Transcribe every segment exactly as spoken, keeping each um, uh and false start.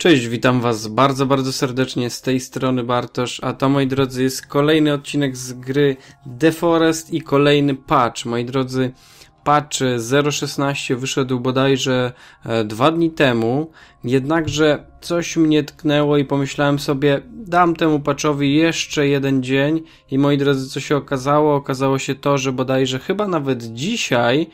Cześć, witam was bardzo, bardzo serdecznie, z tej strony Bartosz, a to, moi drodzy, jest kolejny odcinek z gry The Forest i kolejny patch. Moi drodzy, patch zero szesnaście wyszedł bodajże dwa dni temu, jednakże coś mnie tknęło i pomyślałem sobie, dam temu patchowi jeszcze jeden dzień i, moi drodzy, co się okazało? Okazało się to, że bodajże chyba nawet dzisiaj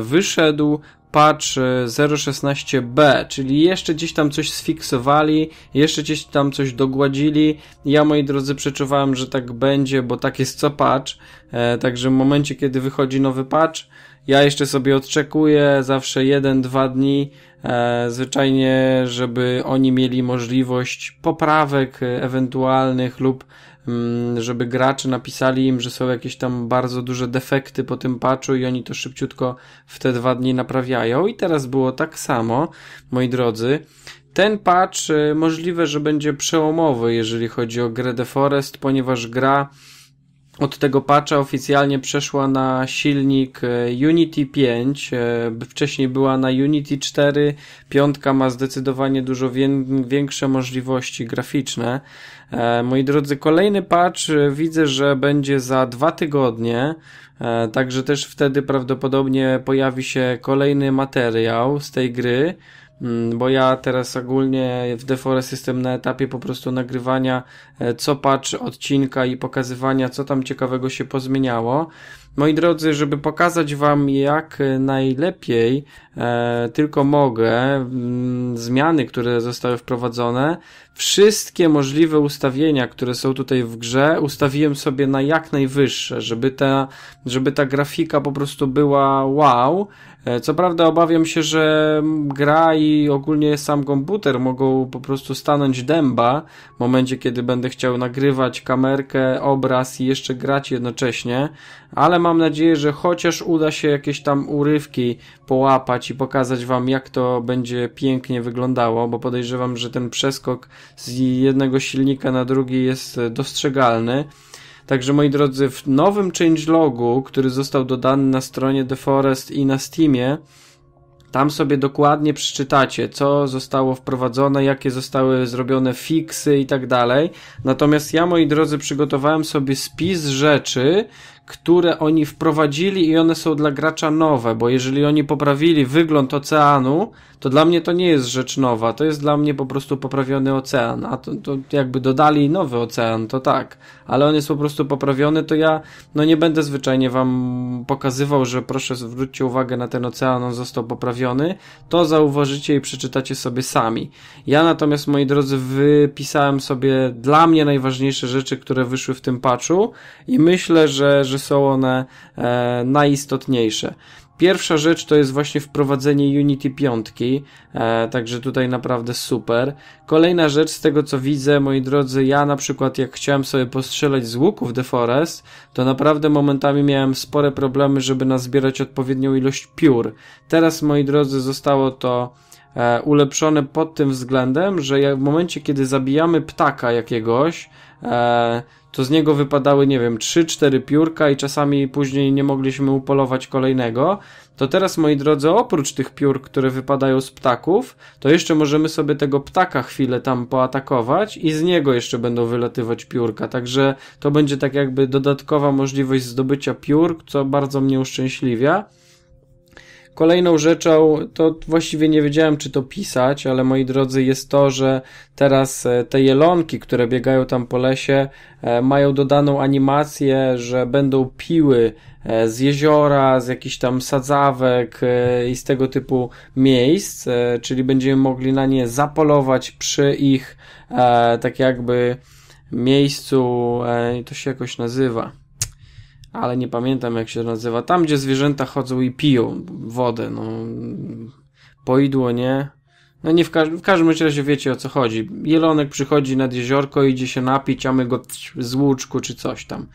wyszedł patch zero szesnaście B, czyli jeszcze gdzieś tam coś sfiksowali, jeszcze gdzieś tam coś dogładzili. Ja, moi drodzy, przeczuwałem, że tak będzie, bo tak jest co patch, e, także w momencie, kiedy wychodzi nowy patch, ja jeszcze sobie odczekuję zawsze jeden dwa dni, e, zwyczajnie, żeby oni mieli możliwość poprawek ewentualnych lub żeby gracze napisali im, że są jakieś tam bardzo duże defekty po tym patchu i oni to szybciutko w te dwa dni naprawiają. I teraz było tak samo, moi drodzy. Ten patch możliwe, że będzie przełomowy, jeżeli chodzi o grę The Forest, ponieważ gra od tego patcha oficjalnie przeszła na silnik Unity pięć, wcześniej była na Unity cztery, piątka ma zdecydowanie dużo większe możliwości graficzne. Moi drodzy, kolejny patch widzę, że będzie za dwa tygodnie, także też wtedy prawdopodobnie pojawi się kolejny materiał z tej gry, bo ja teraz ogólnie w The Forest jestem na etapie po prostu nagrywania co patch odcinka i pokazywania, co tam ciekawego się pozmieniało. Moi drodzy, żeby pokazać wam jak najlepiej e, tylko mogę zmiany, które zostały wprowadzone, wszystkie możliwe ustawienia, które są tutaj w grze, ustawiłem sobie na jak najwyższe, żeby ta, żeby ta grafika po prostu była wow. E, co prawda obawiam się, że gra i ogólnie sam komputer mogą po prostu stanąć dęba w momencie, kiedy będę chciał nagrywać kamerkę, obraz i jeszcze grać jednocześnie, ale mam Mam nadzieję, że chociaż uda się jakieś tam urywki połapać i pokazać wam, jak to będzie pięknie wyglądało, bo podejrzewam, że ten przeskok z jednego silnika na drugi jest dostrzegalny. Także, moi drodzy, w nowym changelogu, który został dodany na stronie The Forest i na Steamie, tam sobie dokładnie przeczytacie, co zostało wprowadzone, jakie zostały zrobione fiksy i tak dalej. Natomiast ja, moi drodzy, przygotowałem sobie spis rzeczy, które oni wprowadzili i one są dla gracza nowe, bo jeżeli oni poprawili wygląd oceanu, to dla mnie to nie jest rzecz nowa, to jest dla mnie po prostu poprawiony ocean, a to, to jakby dodali nowy ocean, to tak, ale on jest po prostu poprawiony, to ja no nie będę zwyczajnie wam pokazywał, że proszę zwróćcie uwagę na ten ocean, on został poprawiony, to zauważycie i przeczytacie sobie sami. Ja natomiast, moi drodzy, wypisałem sobie dla mnie najważniejsze rzeczy, które wyszły w tym patchu i myślę, że, że są one e, najistotniejsze. Pierwsza rzecz to jest właśnie wprowadzenie Unity pięć, e, także tutaj naprawdę super. Kolejna rzecz z tego, co widzę, moi drodzy, ja na przykład jak chciałem sobie postrzelać z łuków The Forest, to naprawdę momentami miałem spore problemy, żeby nazbierać odpowiednią ilość piór. Teraz, moi drodzy, zostało to e, ulepszone pod tym względem, że jak w momencie, kiedy zabijamy ptaka jakiegoś, e, to z niego wypadały, nie wiem, trzy cztery piórka i czasami później nie mogliśmy upolować kolejnego, to teraz, moi drodzy, oprócz tych piór, które wypadają z ptaków, to jeszcze możemy sobie tego ptaka chwilę tam poatakować i z niego jeszcze będą wylatywać piórka, także to będzie tak jakby dodatkowa możliwość zdobycia piór, co bardzo mnie uszczęśliwia. Kolejną rzeczą, to właściwie nie wiedziałem, czy to pisać, ale, moi drodzy, jest to, że teraz te jelonki, które biegają tam po lesie, mają dodaną animację, że będą piły z jeziora, z jakichś tam sadzawek i z tego typu miejsc, czyli będziemy mogli na nie zapolować przy ich tak jakby miejscu, to się jakoś nazywa, ale nie pamiętam, jak się nazywa, tam gdzie zwierzęta chodzą i piją wodę, no poidło, nie? No nie w, każ w każdym razie wiecie, o co chodzi. Jelonek przychodzi nad jeziorko, idzie się napić, a my go z łuczku czy coś tam.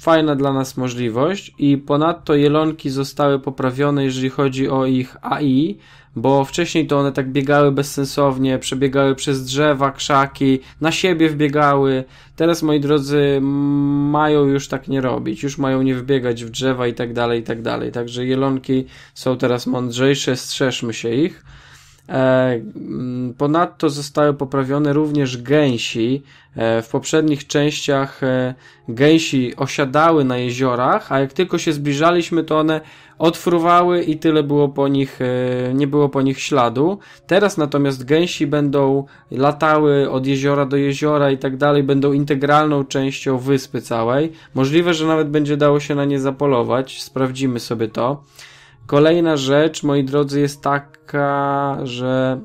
Fajna dla nas możliwość i ponadto jelonki zostały poprawione, jeżeli chodzi o ich A I, bo wcześniej to one tak biegały bezsensownie, przebiegały przez drzewa, krzaki, na siebie wbiegały. Teraz, moi drodzy, mają już tak nie robić, już mają nie wbiegać w drzewa i tak dalej, i tak dalej. Także jelonki są teraz mądrzejsze, strzeżmy się ich. Ponadto zostały poprawione również gęsi. W poprzednich częściach gęsi osiadały na jeziorach, a jak tylko się zbliżaliśmy, to one odfruwały i tyle było po nich, nie było po nich śladu. Teraz natomiast gęsi będą latały od jeziora do jeziora i tak dalej, będą integralną częścią wyspy całej. Możliwe, że nawet będzie dało się na nie zapolować, sprawdzimy sobie to. Kolejna rzecz, moi drodzy, jest taka, że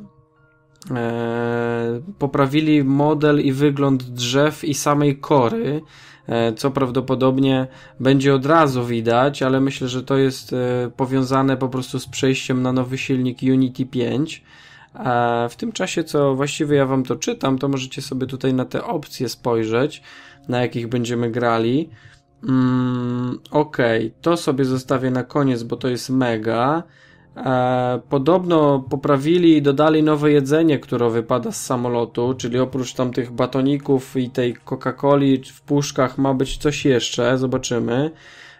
e, poprawili model i wygląd drzew i samej kory, e, co prawdopodobnie będzie od razu widać, ale myślę, że to jest e, powiązane po prostu z przejściem na nowy silnik Unity pięć. E, w tym czasie, co właściwie ja wam to czytam, to możecie sobie tutaj na te opcje spojrzeć, na jakich będziemy grali. Mm, ok, to sobie zostawię na koniec, bo to jest mega. E, podobno poprawili i dodali nowe jedzenie, które wypada z samolotu, czyli oprócz tam tych batoników i tej Coca-Coli w puszkach ma być coś jeszcze, zobaczymy.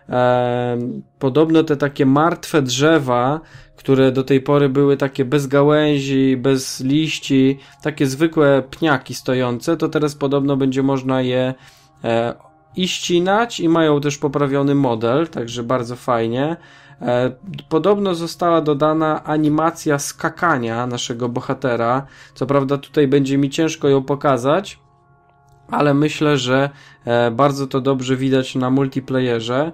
E, podobno te takie martwe drzewa, które do tej pory były takie bez gałęzi, bez liści, takie zwykłe pniaki stojące, to teraz podobno będzie można je e, i ścinać, i mają też poprawiony model, także bardzo fajnie. E, podobno została dodana animacja skakania naszego bohatera, co prawda tutaj będzie mi ciężko ją pokazać, ale myślę, że e, bardzo to dobrze widać na multiplayerze.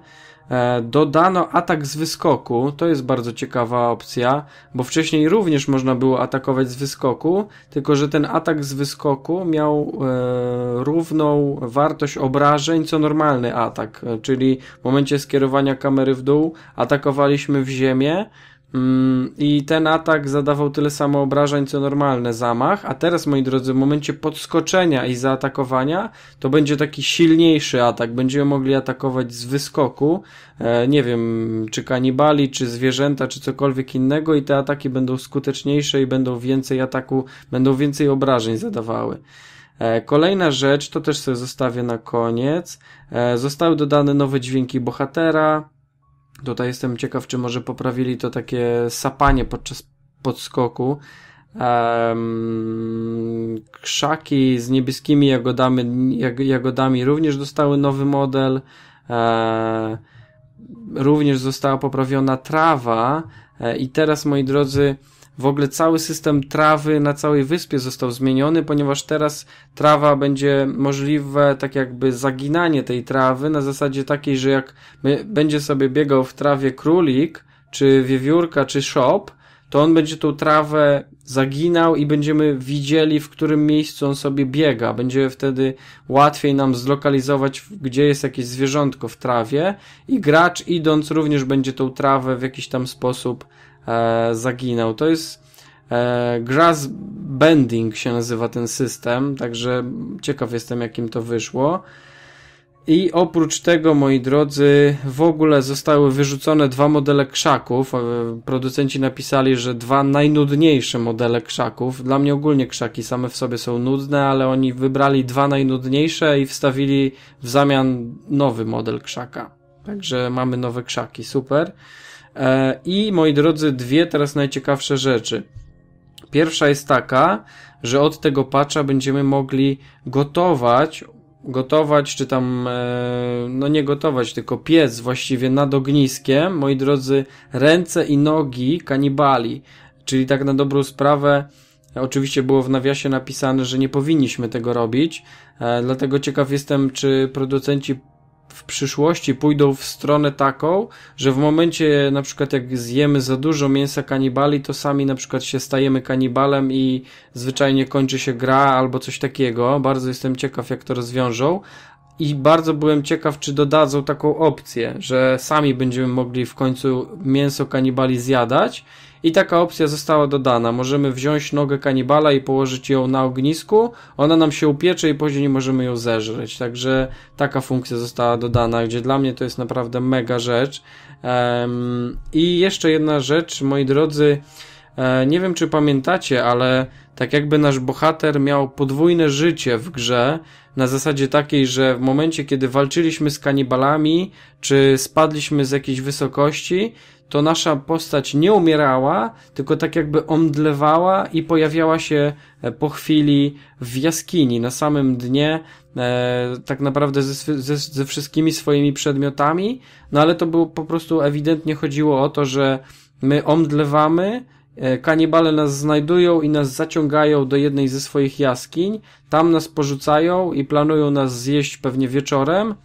E, dodano atak z wyskoku, to jest bardzo ciekawa opcja, bo wcześniej również można było atakować z wyskoku, tylko że ten atak z wyskoku miał e, równą wartość obrażeń co normalny atak, czyli w momencie skierowania kamery w dół atakowaliśmy w ziemię mm, i ten atak zadawał tyle samo obrażeń co normalny zamach, a teraz, moi drodzy, w momencie podskoczenia i zaatakowania to będzie taki silniejszy atak, będziemy mogli atakować z wyskoku, nie wiem, czy kanibali, czy zwierzęta, czy cokolwiek innego, i te ataki będą skuteczniejsze i będą więcej ataku, będą więcej obrażeń zadawały. Kolejna rzecz, to też sobie zostawię na koniec, zostały dodane nowe dźwięki bohatera. Tutaj jestem ciekaw, czy może poprawili to takie sapanie podczas podskoku. Um, krzaki z niebieskimi jagodami, jag, jagodami również dostały nowy model. Um, również została poprawiona trawa. Um, i teraz, moi drodzy, w ogóle cały system trawy na całej wyspie został zmieniony, ponieważ teraz trawa będzie możliwe tak jakby zaginanie tej trawy na zasadzie takiej, że jak będzie sobie biegał w trawie królik, czy wiewiórka, czy szop, to on będzie tą trawę zaginał i będziemy widzieli, w którym miejscu on sobie biega. Będzie wtedy łatwiej nam zlokalizować, gdzie jest jakieś zwierzątko w trawie, i gracz, idąc, również będzie tą trawę w jakiś tam sposób E, zaginął. To jest e, grass bending się nazywa ten system, także ciekaw jestem, jakim to wyszło. I oprócz tego, moi drodzy, w ogóle zostały wyrzucone dwa modele krzaków. Producenci napisali, że dwa najnudniejsze modele krzaków. Dla mnie ogólnie krzaki same w sobie są nudne, ale oni wybrali dwa najnudniejsze i wstawili w zamian nowy model krzaka. Także mamy nowe krzaki, super. I, moi drodzy, dwie teraz najciekawsze rzeczy. Pierwsza jest taka, że od tego patcha będziemy mogli gotować, gotować czy tam, no nie gotować, tylko piec właściwie nad ogniskiem, moi drodzy, ręce i nogi kanibali, czyli tak na dobrą sprawę. Oczywiście było w nawiasie napisane, że nie powinniśmy tego robić, dlatego ciekaw jestem, czy producenci w przyszłości pójdą w stronę taką, że w momencie, na przykład, jak zjemy za dużo mięsa kanibali, to sami na przykład się stajemy kanibalem i zwyczajnie kończy się gra albo coś takiego. Bardzo jestem ciekaw, jak to rozwiążą, i bardzo byłem ciekaw, czy dodadzą taką opcję, że sami będziemy mogli w końcu mięso kanibali zjadać. I taka opcja została dodana. Możemy wziąć nogę kanibala i położyć ją na ognisku. Ona nam się upiecze i później możemy ją zeżreć. Także taka funkcja została dodana, gdzie dla mnie to jest naprawdę mega rzecz. Um, I jeszcze jedna rzecz, moi drodzy. nie wiem czy pamiętacie, ale tak jakby nasz bohater miał podwójne życie w grze, na zasadzie takiej, że w momencie kiedy walczyliśmy z kanibalami, czy spadliśmy z jakiejś wysokości, to nasza postać nie umierała, tylko tak jakby omdlewała i pojawiała się po chwili w jaskini, na samym dnie, e, tak naprawdę ze, ze, ze wszystkimi swoimi przedmiotami, no ale to było po prostu ewidentnie chodziło o to, że my omdlewamy, kanibale nas znajdują i nas zaciągają do jednej ze swoich jaskiń, tam nas porzucają i planują nas zjeść pewnie wieczorem.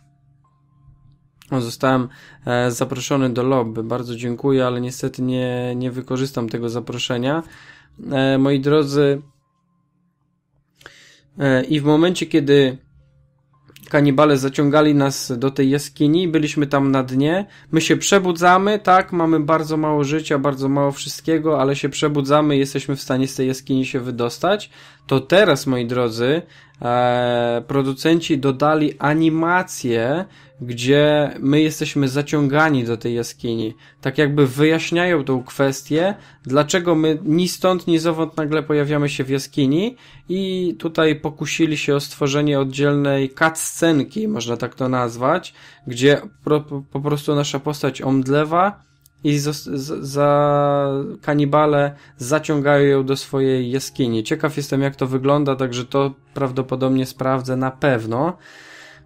O, zostałem e, zaproszony do lobby, bardzo dziękuję, ale niestety nie, nie wykorzystam tego zaproszenia. E, moi drodzy, e, i w momencie kiedy kanibale zaciągali nas do tej jaskini, byliśmy tam na dnie, my się przebudzamy, tak, mamy bardzo mało życia, bardzo mało wszystkiego, ale się przebudzamy i jesteśmy w stanie z tej jaskini się wydostać. To teraz, moi drodzy, producenci dodali animację, gdzie my jesteśmy zaciągani do tej jaskini. Tak jakby wyjaśniają tą kwestię, dlaczego my ni stąd, ni zowąd nagle pojawiamy się w jaskini i tutaj pokusili się o stworzenie oddzielnej cutscenki, można tak to nazwać, gdzie po prostu nasza postać omdlewa i za, za kanibale zaciągają ją do swojej jaskini. Ciekaw jestem, jak to wygląda, także to prawdopodobnie sprawdzę na pewno.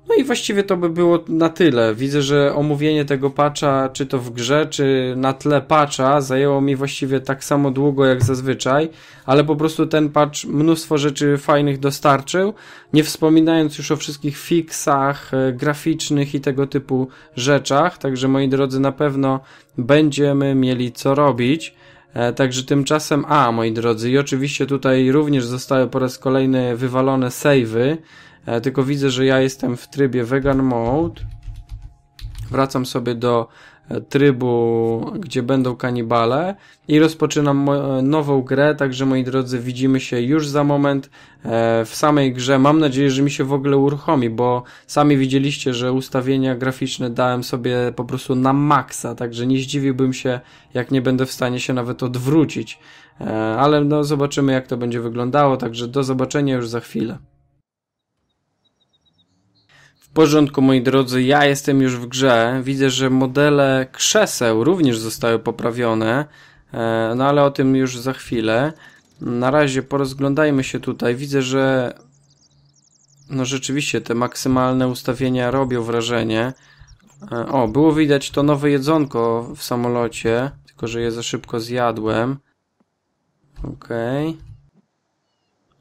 No i właściwie to by było na tyle. Widzę, że omówienie tego patcha, czy to w grze, czy na tle patcha, zajęło mi właściwie tak samo długo jak zazwyczaj, ale po prostu ten patch mnóstwo rzeczy fajnych dostarczył, nie wspominając już o wszystkich fixach graficznych i tego typu rzeczach, także moi drodzy, na pewno będziemy mieli co robić. Także tymczasem, a moi drodzy, i oczywiście tutaj również zostały po raz kolejny wywalone save'y, tylko widzę, że ja jestem w trybie vegan mode. Wracam sobie do trybu, gdzie będą kanibale i rozpoczynam nową grę, także moi drodzy, widzimy się już za moment w samej grze. Mam nadzieję, że mi się w ogóle uruchomi, bo sami widzieliście, że ustawienia graficzne dałem sobie po prostu na maksa, także nie zdziwiłbym się, jak nie będę w stanie się nawet odwrócić, ale no zobaczymy, jak to będzie wyglądało, także do zobaczenia już za chwilę. W porządku, moi drodzy, ja jestem już w grze, widzę, że modele krzeseł również zostały poprawione, no ale o tym już za chwilę. Na razie porozglądajmy się tutaj, widzę, że no rzeczywiście te maksymalne ustawienia robią wrażenie. O, było widać to nowe jedzonko w samolocie, tylko że je za szybko zjadłem. Okej.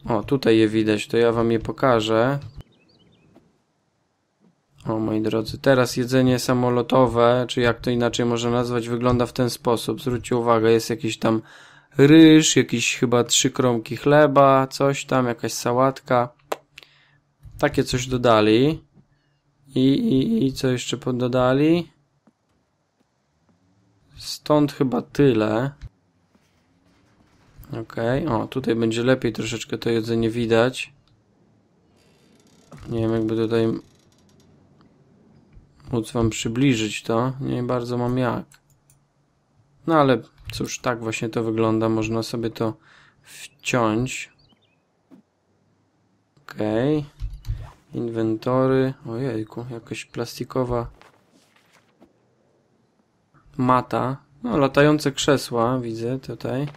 O, tutaj je widać, to ja wam je pokażę. O, moi drodzy, teraz jedzenie samolotowe, czy jak to inaczej można nazwać, wygląda w ten sposób. Zwróćcie uwagę, jest jakiś tam ryż, jakieś chyba trzy kromki chleba, coś tam, jakaś sałatka. Takie coś dodali. I, i, i co jeszcze dodali? Stąd chyba tyle. Okej, o, tutaj będzie lepiej troszeczkę to jedzenie widać. Nie wiem, jakby tutaj móc wam przybliżyć to, nie bardzo mam jak. No ale cóż, tak właśnie to wygląda, można sobie to wciąć. Okej. Inwentory, ojejku, jakaś plastikowa mata. No, latające krzesła widzę tutaj.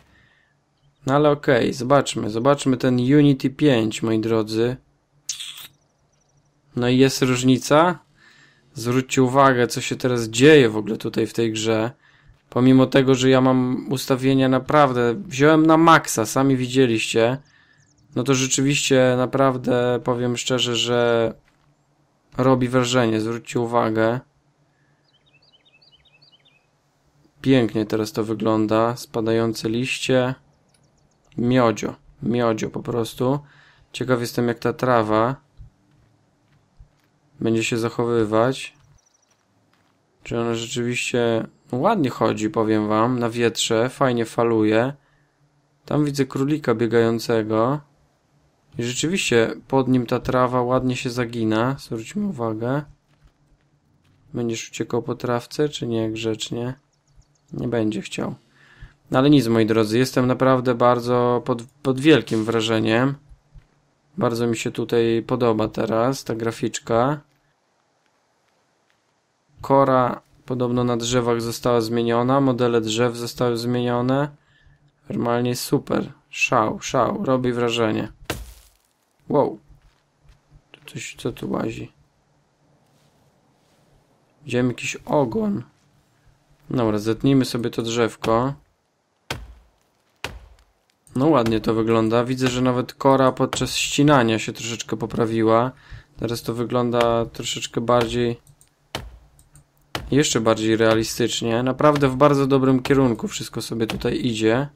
No ale okej, zobaczmy, zobaczmy ten Unity pięć, moi drodzy. No i jest różnica. Zwróćcie uwagę, co się teraz dzieje w ogóle tutaj w tej grze. Pomimo tego, że ja mam ustawienia naprawdę, wziąłem na maksa, sami widzieliście. No to rzeczywiście naprawdę powiem szczerze, że robi wrażenie, zwróćcie uwagę. Pięknie teraz to wygląda, spadające liście. Miodzio, miodzio po prostu. Ciekaw jestem, jak ta trawa będzie się zachowywać. Czy ona rzeczywiście ładnie chodzi, powiem wam, na wietrze, fajnie faluje. Tam widzę królika biegającego. I rzeczywiście pod nim ta trawa ładnie się zagina. Zwróćmy uwagę. Będziesz uciekał po trawce, czy nie? Grzecznie. Nie będzie chciał. No ale nic, moi drodzy, jestem naprawdę bardzo pod, pod wielkim wrażeniem. Bardzo mi się tutaj podoba teraz ta graficzka. Kora podobno na drzewach została zmieniona, modele drzew zostały zmienione. Normalnie super. Szał, szał, robi wrażenie. Wow. Tu coś, co tu łazi? Widziałem jakiś ogon. Dobra, zetnijmy sobie to drzewko. No ładnie to wygląda. Widzę, że nawet kora podczas ścinania się troszeczkę poprawiła. Teraz to wygląda troszeczkę bardziej... jeszcze bardziej realistycznie. Naprawdę w bardzo dobrym kierunku wszystko sobie tutaj idzie.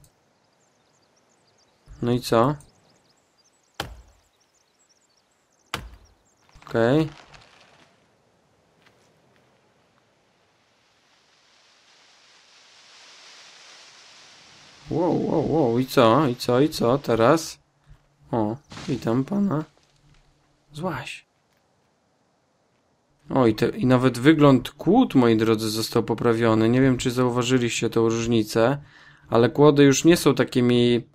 No i co? Okej. Okay. Wow, wow, wow. I co? I co? I co? Teraz? O, witam pana. Złaś. O, i, te, i nawet wygląd kłód, moi drodzy, został poprawiony. Nie wiem, czy zauważyliście tą różnicę, ale kłody już nie są takimi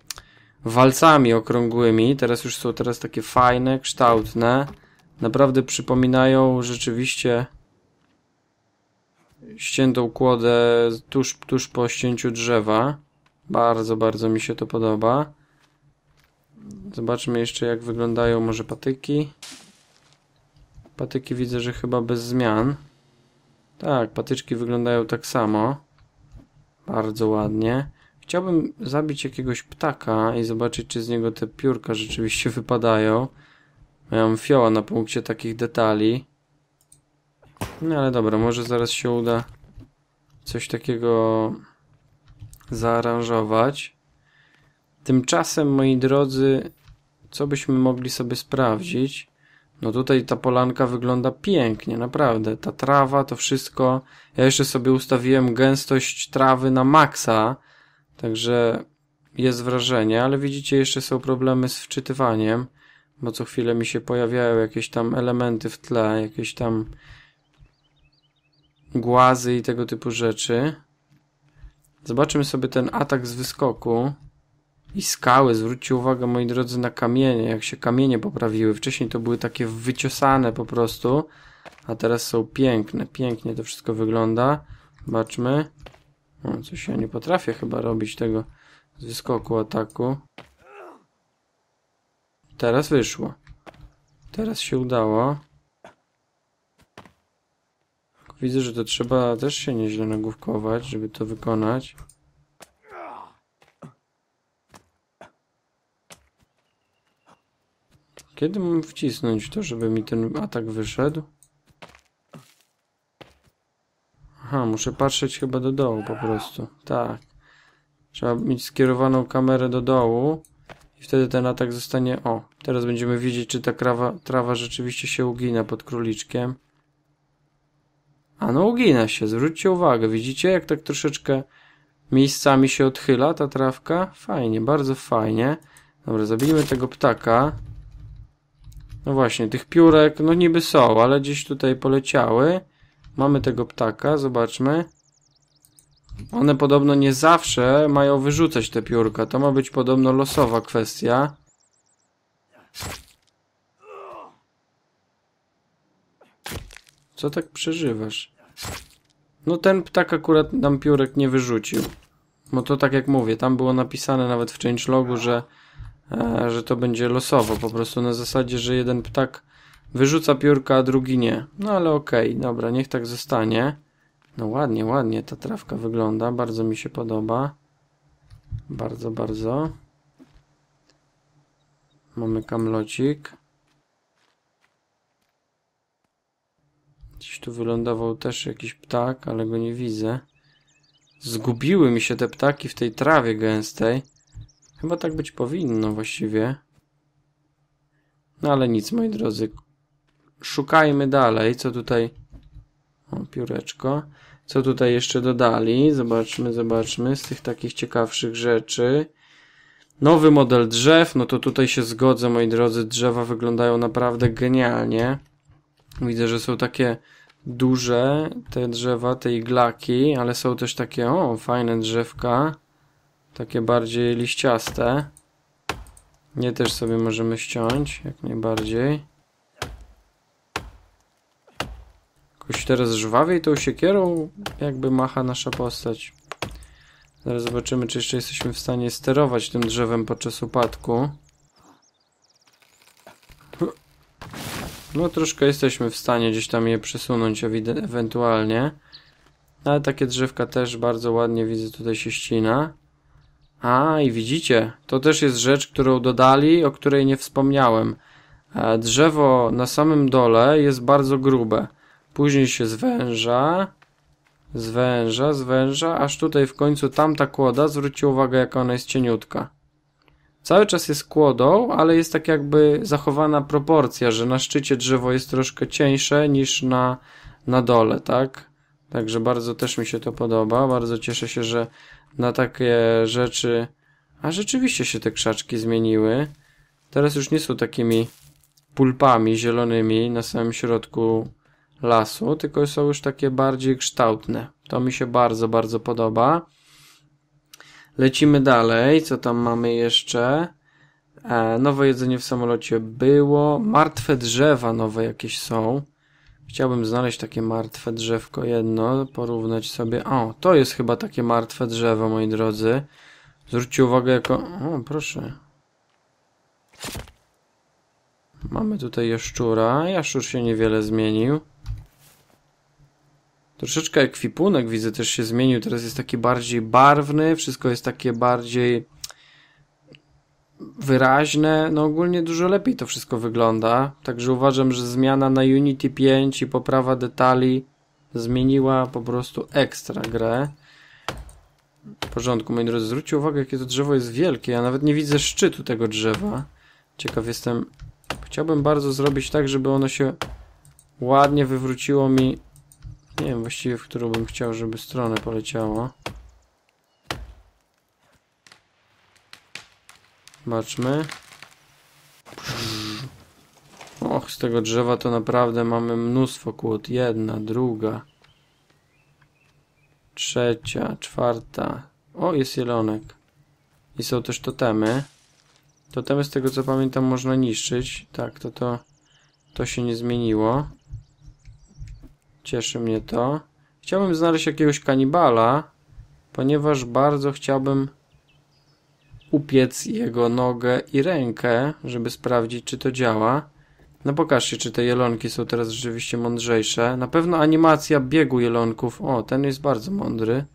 walcami okrągłymi. Teraz już są teraz takie fajne, kształtne. Naprawdę przypominają rzeczywiście ściętą kłodę tuż, tuż po ścięciu drzewa. Bardzo, bardzo mi się to podoba. Zobaczmy jeszcze, jak wyglądają może patyki. Patyki widzę, że chyba bez zmian. Tak, patyczki wyglądają tak samo. Bardzo ładnie. Chciałbym zabić jakiegoś ptaka i zobaczyć, czy z niego te piórka rzeczywiście wypadają. Miałem fioła na punkcie takich detali. No ale dobra, może zaraz się uda coś takiego zaaranżować. Tymczasem, moi drodzy, co byśmy mogli sobie sprawdzić? No tutaj ta polanka wygląda pięknie, naprawdę. Ta trawa, to wszystko. Ja jeszcze sobie ustawiłem gęstość trawy na maksa, także jest wrażenie, ale widzicie, jeszcze są problemy z wczytywaniem, bo co chwilę mi się pojawiają jakieś tam elementy w tle, jakieś tam głazy i tego typu rzeczy. Zobaczymy sobie ten atak z wyskoku. I skały, zwróćcie uwagę, moi drodzy, na kamienie, jak się kamienie poprawiły. Wcześniej to były takie wyciosane po prostu, a teraz są piękne, pięknie to wszystko wygląda. Zobaczmy. O, coś ja nie potrafię chyba robić tego z wyskoku, ataku. Teraz wyszło. Teraz się udało. Widzę, że to trzeba też się nieźle nagłówkować, żeby to wykonać. Kiedy mam wcisnąć to, żeby mi ten atak wyszedł? Aha, muszę patrzeć chyba do dołu po prostu. Tak. Trzeba mieć skierowaną kamerę do dołu i wtedy ten atak zostanie... O, teraz będziemy widzieć, czy ta trawa, trawa rzeczywiście się ugina pod króliczkiem. A no ugina się, zwróćcie uwagę. Widzicie, jak tak troszeczkę miejscami się odchyla ta trawka? Fajnie, bardzo fajnie. Dobra, zabijmy tego ptaka. No właśnie, tych piórek, no niby są, ale gdzieś tutaj poleciały. Mamy tego ptaka, zobaczmy. One podobno nie zawsze mają wyrzucać te piórka. To ma być podobno losowa kwestia. Co tak przeżywasz? No ten ptak akurat nam piórek nie wyrzucił. No to tak jak mówię, tam było napisane nawet w changelogu, że że to będzie losowo, po prostu na zasadzie, że jeden ptak wyrzuca piórka, a drugi nie. No ale okej, okay, dobra, niech tak zostanie. No ładnie, ładnie ta trawka wygląda, bardzo mi się podoba. Bardzo, bardzo. Mamy kamlocik. Gdzieś tu wylądował też jakiś ptak, ale go nie widzę. Zgubiły mi się te ptaki w tej trawie gęstej. Chyba tak być powinno właściwie. No ale nic, moi drodzy. Szukajmy dalej, co tutaj... O, pióreczko. Co tutaj jeszcze dodali? Zobaczmy, zobaczmy. Z tych takich ciekawszych rzeczy. Nowy model drzew. No to tutaj się zgodzę, moi drodzy. Drzewa wyglądają naprawdę genialnie. Widzę, że są takie duże te drzewa, te iglaki, ale są też takie, o, fajne drzewka. takie bardziej liściaste. Nie, też sobie możemy ściąć, jak najbardziej. Jakoś teraz żwawiej tą siekierą jakby macha nasza postać. Zaraz zobaczymy, czy jeszcze jesteśmy w stanie sterować tym drzewem podczas upadku. No troszkę jesteśmy w stanie gdzieś tam je przesunąć ewentualnie. Ale takie drzewka też bardzo ładnie, widzę, tutaj się ścina. A, i widzicie, to też jest rzecz, którą dodali, o której nie wspomniałem. Drzewo na samym dole jest bardzo grube. Później się zwęża, zwęża, zwęża, aż tutaj w końcu tamta kłoda, zwróćcie uwagę, jaka ona jest cieniutka. Cały czas jest kłodą, ale jest tak jakby zachowana proporcja, że na szczycie drzewo jest troszkę cieńsze niż na, na dole, tak? Także bardzo też mi się to podoba, bardzo cieszę się, że na takie rzeczy... A rzeczywiście się te krzaczki zmieniły. Teraz już nie są takimi pulpami zielonymi na samym środku lasu, tylko są już takie bardziej kształtne. To mi się bardzo, bardzo podoba. Lecimy dalej. Co tam mamy jeszcze? E, nowe jedzenie w samolocie było. Martwe drzewa nowe jakieś są. Chciałbym znaleźć takie martwe drzewko jedno, porównać sobie. O, to jest chyba takie martwe drzewo, moi drodzy. Zwróćcie uwagę jako... O, proszę. Mamy tutaj jaszczura. Jaszczur się niewiele zmienił. Troszeczkę ekwipunek, widzę, też się zmienił. Teraz jest taki bardziej barwny. Wszystko jest takie bardziej wyraźne. No ogólnie dużo lepiej to wszystko wygląda. Także uważam, że zmiana na Unity pięć i poprawa detali zmieniła po prostu ekstra grę. W porządku, moi drodzy. Zwróćcie uwagę, jakie to drzewo jest wielkie. Ja nawet nie widzę szczytu tego drzewa. Ciekaw jestem. Chciałbym bardzo zrobić tak, żeby ono się ładnie wywróciło mi. Nie wiem właściwie, w którą bym chciał, żeby stronę poleciało. Zobaczmy. Och, z tego drzewa to naprawdę mamy mnóstwo kłód. Jedna, druga, trzecia, czwarta. O, jest jelonek. I są też totemy. Totemy, z tego co pamiętam, można niszczyć. Tak, to to, to się nie zmieniło. Cieszy mnie to. Chciałbym znaleźć jakiegoś kanibala, ponieważ bardzo chciałbym upiec jego nogę i rękę, żeby sprawdzić, czy to działa. No pokażcie, czy te jelonki są teraz rzeczywiście mądrzejsze. Na pewno animacja biegu jelonków. O, ten jest bardzo mądry.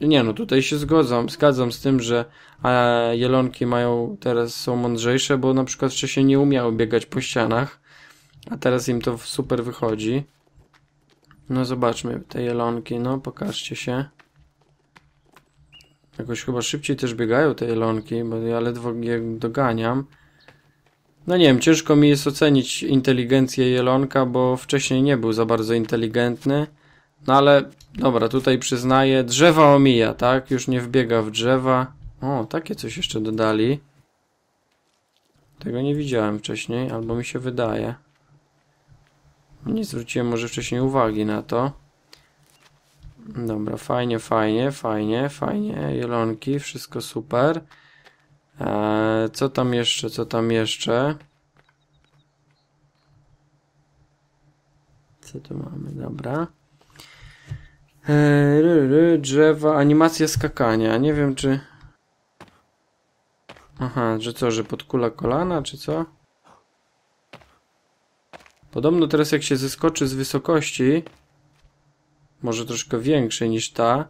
Nie no, tutaj się zgadzam, zgadzam z tym, że e, jelonki mają teraz, są mądrzejsze, bo na przykład wcześniej nie umiały biegać po ścianach. A teraz im to super wychodzi. No zobaczmy te jelonki, no pokażcie się. Jakoś chyba szybciej też biegają te jelonki, bo ja ledwo je doganiam. No nie wiem, ciężko mi jest ocenić inteligencję jelonka, bo wcześniej nie był za bardzo inteligentny. No ale, dobra, tutaj przyznaję, drzewa omija, tak? Już nie wbiega w drzewa. O, takie coś jeszcze dodali. Tego nie widziałem wcześniej, albo mi się wydaje. Nie zwróciłem może wcześniej uwagi na to. Dobra, fajnie, fajnie, fajnie, fajnie. Jelonki, wszystko super. Eee, co tam jeszcze, co tam jeszcze? Co tu mamy, dobra. Eee, ry, ry, drzewa, animacja skakania. Nie wiem, czy... Aha, że co, że podkula kolana, czy co? Podobno teraz jak się zeskoczy z wysokości, może troszkę większej niż ta,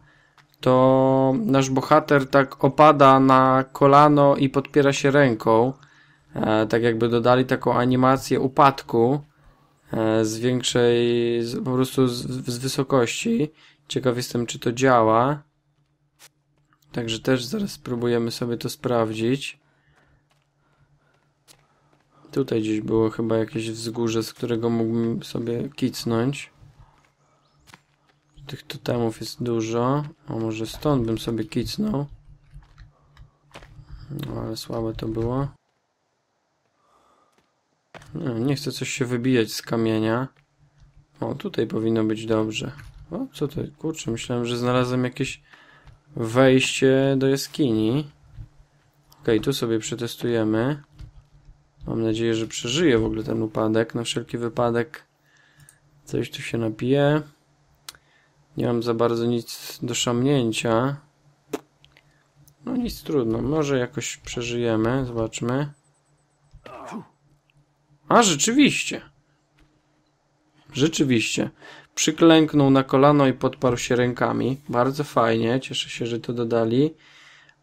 to nasz bohater tak opada na kolano i podpiera się ręką. E, tak jakby dodali taką animację upadku e, z większej, z, po prostu z, z wysokości. Ciekaw jestem, czy to działa. Także też zaraz spróbujemy sobie to sprawdzić. Tutaj gdzieś było chyba jakieś wzgórze, z którego mógłbym sobie kicnąć. Tych totemów jest dużo. A może stąd bym sobie kicnął. No ale słabe to było. Nie, nie chcę coś się wybijać z kamienia. O, tutaj powinno być dobrze. O, co to? Kurczę, myślałem, że znalazłem jakieś wejście do jaskini. Okej, tu sobie przetestujemy. Mam nadzieję, że przeżyję w ogóle ten upadek. Na wszelki wypadek coś tu się napije. Nie mam za bardzo nic do szamnięcia. No nic, trudno. Może jakoś przeżyjemy. Zobaczmy. A, rzeczywiście. Rzeczywiście. Przyklęknął na kolano i podparł się rękami. Bardzo fajnie. Cieszę się, że to dodali.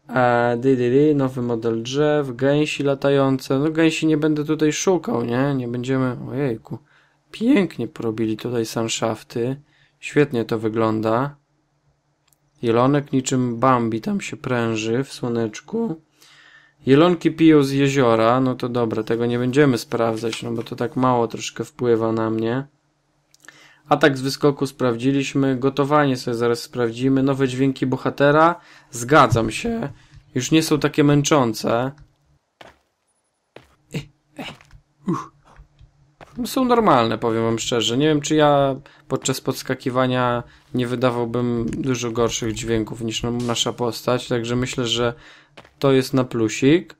E, dy, dy, dy, nowy model drzew. Gęsi latające. No gęsi nie będę tutaj szukał, nie? Nie będziemy... Ojejku. Pięknie porobili tutaj sunshafty. Świetnie to wygląda. Jelonek niczym Bambi tam się pręży w słoneczku. Jelonki piją z jeziora. No to dobra, tego nie będziemy sprawdzać, no bo to tak mało troszkę wpływa na mnie. Atak z wyskoku sprawdziliśmy. Gotowanie sobie zaraz sprawdzimy. Nowe dźwięki bohatera. Zgadzam się. Już nie są takie męczące. Są normalne, powiem wam szczerze. Nie wiem, czy ja podczas podskakiwania nie wydawałbym dużo gorszych dźwięków niż nasza postać, także myślę, że to jest na plusik.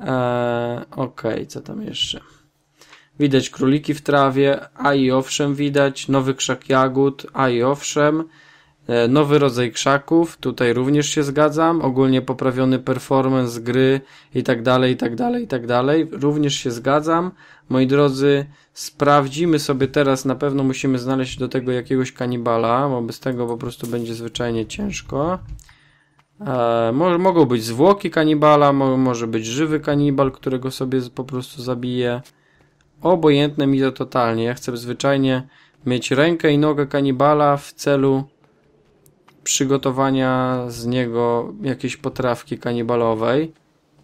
Eee, Okej, okay, co tam jeszcze? Widać króliki w trawie, a i owszem widać. Nowy krzak jagód, a i owszem. Eee, nowy rodzaj krzaków, tutaj również się zgadzam. Ogólnie poprawiony performance gry i tak dalej, i tak dalej, i tak dalej. Również się zgadzam. Moi drodzy, sprawdzimy sobie teraz, na pewno musimy znaleźć do tego jakiegoś kanibala, bo bez tego po prostu będzie zwyczajnie ciężko. E, mo mogą być zwłoki kanibala, mo może być żywy kanibal, którego sobie po prostu zabiję. Obojętne mi to totalnie. Ja chcę zwyczajnie mieć rękę i nogę kanibala w celu przygotowania z niego jakiejś potrawki kanibalowej,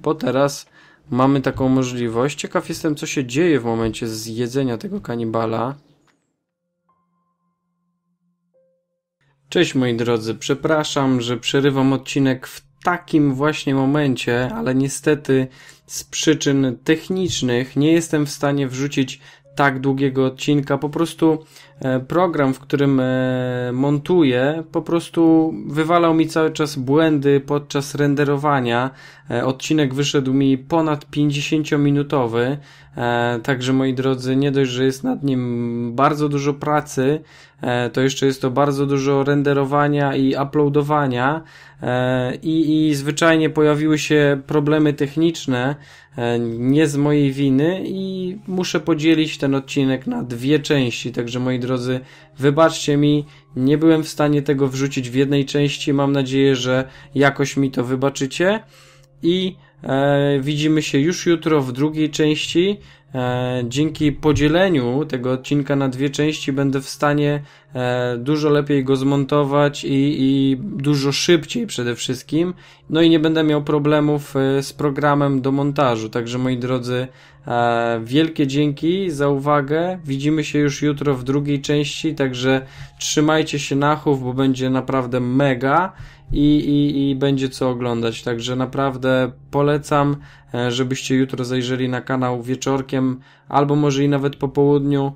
bo teraz mamy taką możliwość. Ciekaw jestem, co się dzieje w momencie zjedzenia tego kanibala. Cześć moi drodzy, przepraszam, że przerywam odcinek w takim właśnie momencie, ale niestety z przyczyn technicznych nie jestem w stanie wrzucić tak długiego odcinka. Po prostu program, w którym montuję, po prostu wywalał mi cały czas błędy podczas renderowania. Odcinek wyszedł mi ponad pięćdziesięciominutowy, także moi drodzy, nie dość, że jest nad nim bardzo dużo pracy, to jeszcze jest to bardzo dużo renderowania i uploadowania i, i zwyczajnie pojawiły się problemy techniczne, nie z mojej winy, i muszę podzielić ten odcinek na dwie części, także moi drodzy, wybaczcie mi, nie byłem w stanie tego wrzucić w jednej części, mam nadzieję, że jakoś mi to wybaczycie i e, widzimy się już jutro w drugiej części. E, dzięki podzieleniu tego odcinka na dwie części będę w stanie e, dużo lepiej go zmontować i, i dużo szybciej przede wszystkim, no i nie będę miał problemów e, z programem do montażu, także moi drodzy, e, wielkie dzięki za uwagę, widzimy się już jutro w drugiej części, także trzymajcie się nachów, bo będzie naprawdę mega i, i, i będzie co oglądać, także naprawdę polecam, e, żebyście jutro zajrzeli na kanał wieczorkiem, albo może i nawet po południu,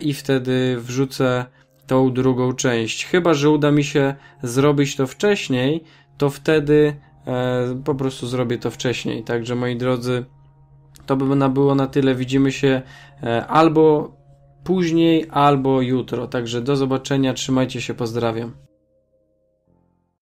i wtedy wrzucę tą drugą część. Chyba że uda mi się zrobić to wcześniej, to wtedy po prostu zrobię to wcześniej. Także moi drodzy, to by było na tyle. Widzimy się albo później, albo jutro. Także do zobaczenia, trzymajcie się, pozdrawiam.